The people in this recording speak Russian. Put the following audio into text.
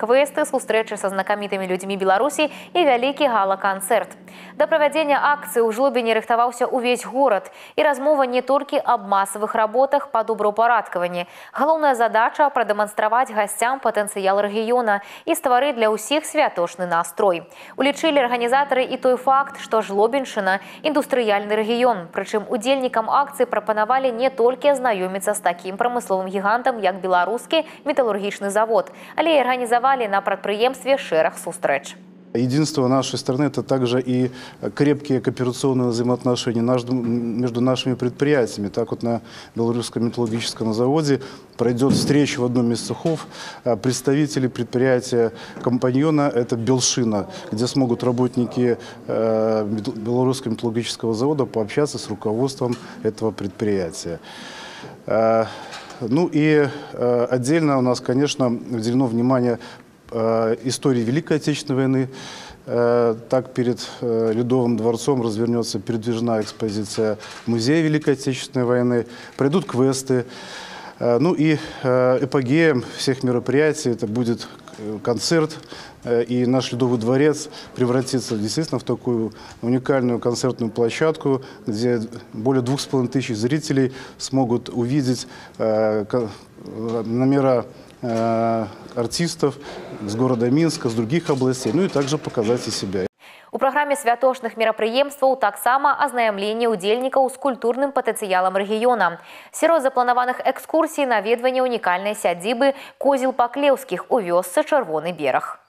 квесты, встречи со знакомитыми людьми Беларуси и великий гала-концерт. До проведения акции у Жлобине рыхтовался увесь город, и размова не только об массовых работах по добропорядкованию. Главная задача – продемонстрировать гостям потенциал региона и створить для всех святошный настрой. Уличили организаторы и той факт, что Жлобинщина – индустриальный регион, причем удельникам акции пропоновали не только ознакомиться с таким промысловым гигантом, как Белорусский металлургический завод, але и организовали на предприемстве шерах встреч. Единство нашей страны – это также и крепкие кооперационные взаимоотношения между нашими предприятиями. Так вот на Белорусском металлургическом заводе пройдет встреча в одном из цехов представителей предприятия компаньона – это Белшина, где смогут работники Белорусского металлургического завода пообщаться с руководством этого предприятия. Ну и отдельно у нас, конечно, уделено внимание истории Великой Отечественной войны. Так перед Ледовым дворцом развернется передвижная экспозиция Музея Великой Отечественной войны. Пройдут квесты. Ну и эпогеем всех мероприятий это будет концерт. И наш Ледовый дворец превратится действительно в такую уникальную концертную площадку, где более 2500 зрителей смогут увидеть номера артистов с города Минска, с других областей, ну и также показать и себя. У программе святошных мероприемстваў таксама азнаямленне удзельнікаў с культурным потенциалом региона. Сярод запланаваных экскурсий наведванне уникальной сядзібы козел Поклевских у вёсцы Червоной Берах.